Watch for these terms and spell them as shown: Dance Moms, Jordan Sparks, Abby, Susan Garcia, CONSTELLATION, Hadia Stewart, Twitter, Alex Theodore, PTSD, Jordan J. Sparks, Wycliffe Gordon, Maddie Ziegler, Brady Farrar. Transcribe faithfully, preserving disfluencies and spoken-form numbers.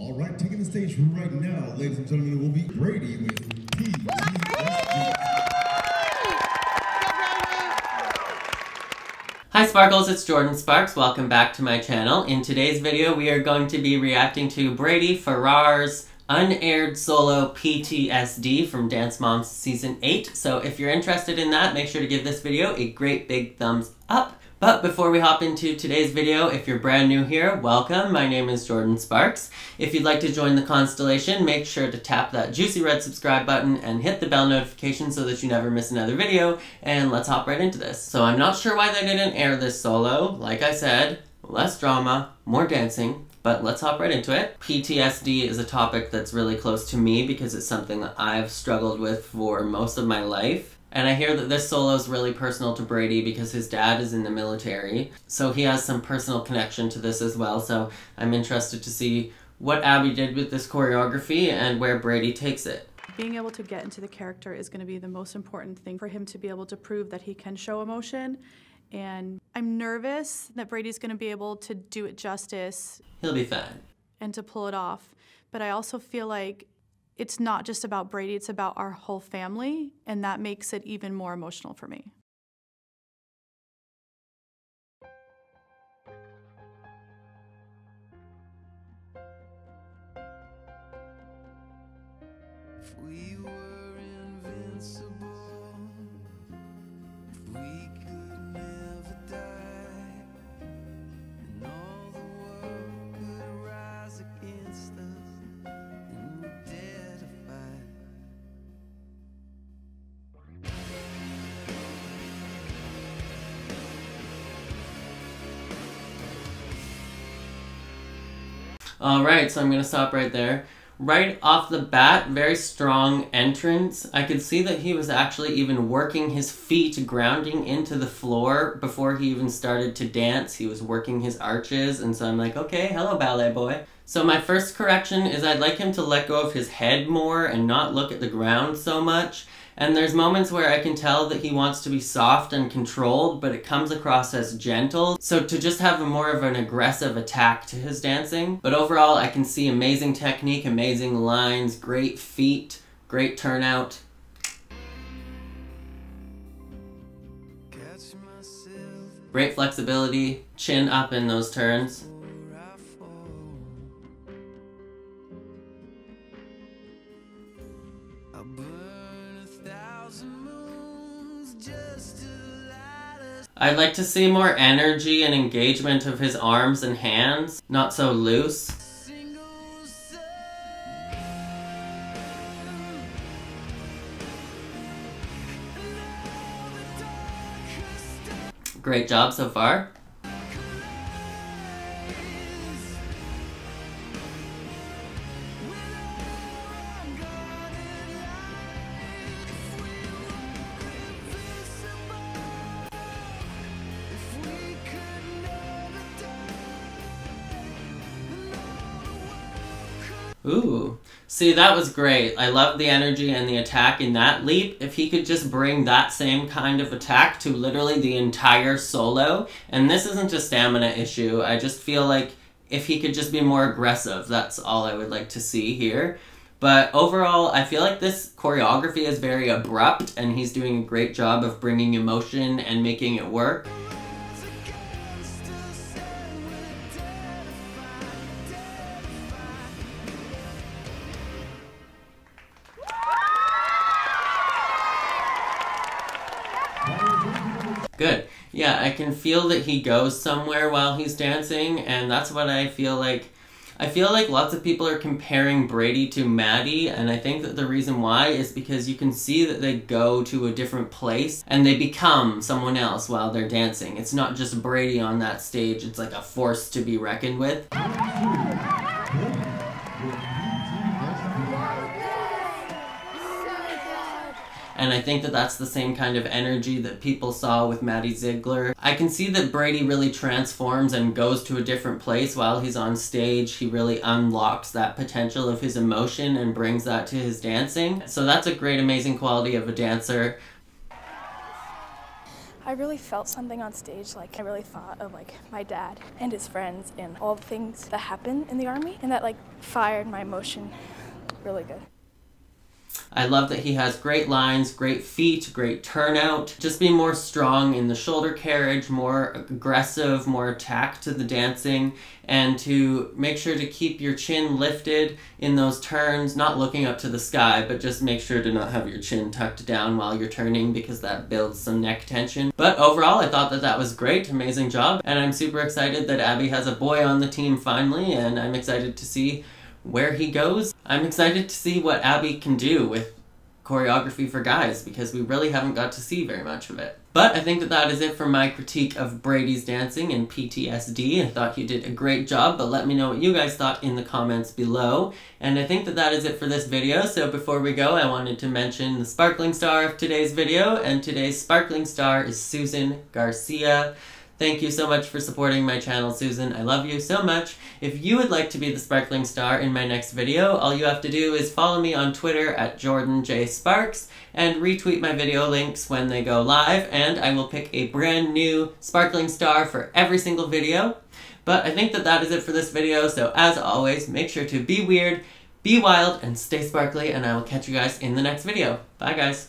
All right, taking the stage right now, ladies and gentlemen, will be Brady with P T S D. Hi Sparkles, it's Jordan Sparks. Welcome back to my channel. In today's video, we are going to be reacting to Brady Farrar's unaired solo P T S D from Dance Moms Season eight. So if you're interested in that, make sure to give this video a great big thumbs up. But before we hop into today's video, if you're brand new here, welcome. My name is Jordan Sparks. If you'd like to join the constellation, make sure to tap that juicy red subscribe button and hit the bell notification so that you never miss another video. And let's hop right into this. So I'm not sure why they didn't air this solo. Like I said, less drama, more dancing. But let's hop right into it. P T S D is a topic that's really close to me because it's something that I've struggled with for most of my life. And I hear that this solo is really personal to Brady because his dad is in the military. So he has some personal connection to this as well. So I'm interested to see what Abby did with this choreography and where Brady takes it. Being able to get into the character is going to be the most important thing for him to be able to prove that he can show emotion. And I'm nervous that Brady's going to be able to do it justice. He'll be fine. And to pull it off. But I also feel like it's not just about Brady, it's about our whole family, and that makes it even more emotional for me. If we were invincible, if we could never die, and all the world could rise against us. Alright, so I'm going to stop right there. Right off the bat, very strong entrance. I could see that he was actually even working his feet, grounding into the floor before he even started to dance. He was working his arches, and so I'm like, okay, hello, ballet boy. So my first correction is I'd like him to let go of his head more and not look at the ground so much. And there's moments where I can tell that he wants to be soft and controlled, but it comes across as gentle. So to just have a more of an aggressive attack to his dancing. But overall, I can see amazing technique, amazing lines, great feet, great turnout. Great flexibility, chin up in those turns. I'd like to see more energy and engagement of his arms and hands, not so loose. Great job so far. Ooh. See, that was great. I love the energy and the attack in that leap. If he could just bring that same kind of attack to literally the entire solo, and this isn't a stamina issue, I just feel like if he could just be more aggressive, that's all I would like to see here. But overall, I feel like this choreography is very abrupt, and he's doing a great job of bringing emotion and making it work. Good. Yeah, I can feel that he goes somewhere while he's dancing, and that's what I feel like. I feel like lots of people are comparing Brady to Maddie, and I think that the reason why is because you can see that they go to a different place, and they become someone else while they're dancing. It's not just Brady on that stage, it's like a force to be reckoned with. And I think that that's the same kind of energy that people saw with Maddie Ziegler. I can see that Brady really transforms and goes to a different place while he's on stage. He really unlocks that potential of his emotion and brings that to his dancing. So that's a great, amazing quality of a dancer. I really felt something on stage. Like, I really thought of like my dad and his friends and all the things that happen in the army, and that like fired my emotion really good. I love that he has great lines, great feet, great turnout. Just be more strong in the shoulder carriage, more aggressive, more attack to the dancing, and to make sure to keep your chin lifted in those turns, not looking up to the sky, but just make sure to not have your chin tucked down while you're turning, because that builds some neck tension. But overall, I thought that that was great, amazing job, and I'm super excited that Abby has a boy on the team finally, and I'm excited to see where he goes. I'm excited to see what Abby can do with choreography for guys, because we really haven't got to see very much of it. But I think that that is it for my critique of Brady's dancing and P T S D. I thought you did a great job, but let me know what you guys thought in the comments below. And I think that that is it for this video. So before we go, I wanted to mention the sparkling star of today's video, and today's sparkling star is Susan Garcia. Thank you so much for supporting my channel, Susan. I love you so much. If you would like to be the sparkling star in my next video, all you have to do is follow me on Twitter at Jordan J. Sparks and retweet my video links when they go live, and I will pick a brand new sparkling star for every single video. But I think that that is it for this video, so as always, make sure to be weird, be wild, and stay sparkly, and I will catch you guys in the next video. Bye, guys.